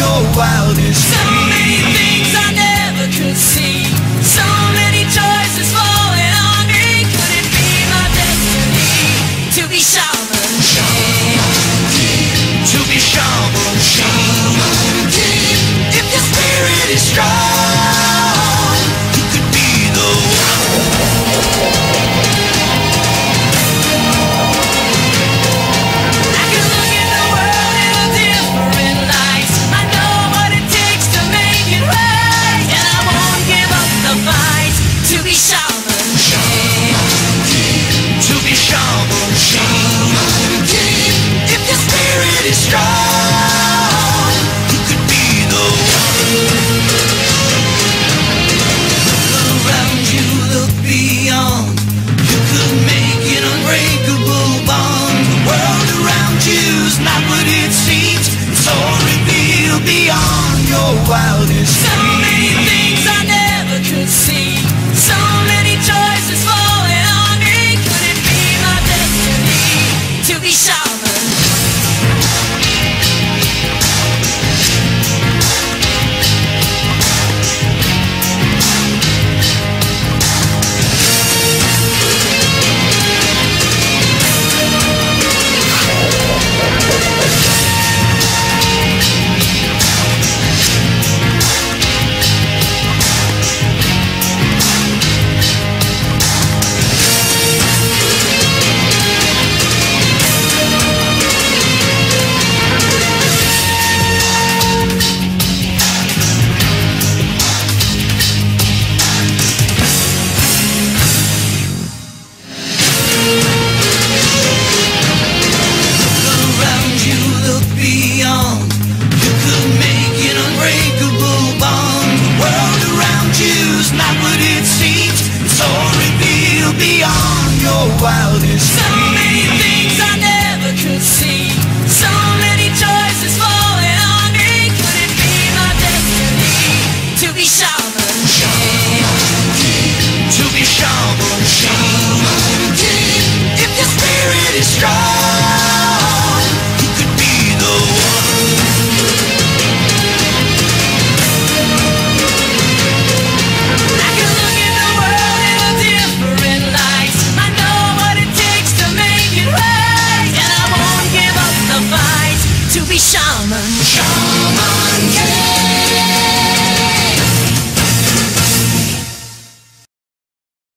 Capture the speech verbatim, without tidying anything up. your wildest dreams. So many things I never could see, so many choices falling on me. Could it be my destiny to be Shaman King? To be Shaman King. If your spirit is strong, you could be the one. Wildest.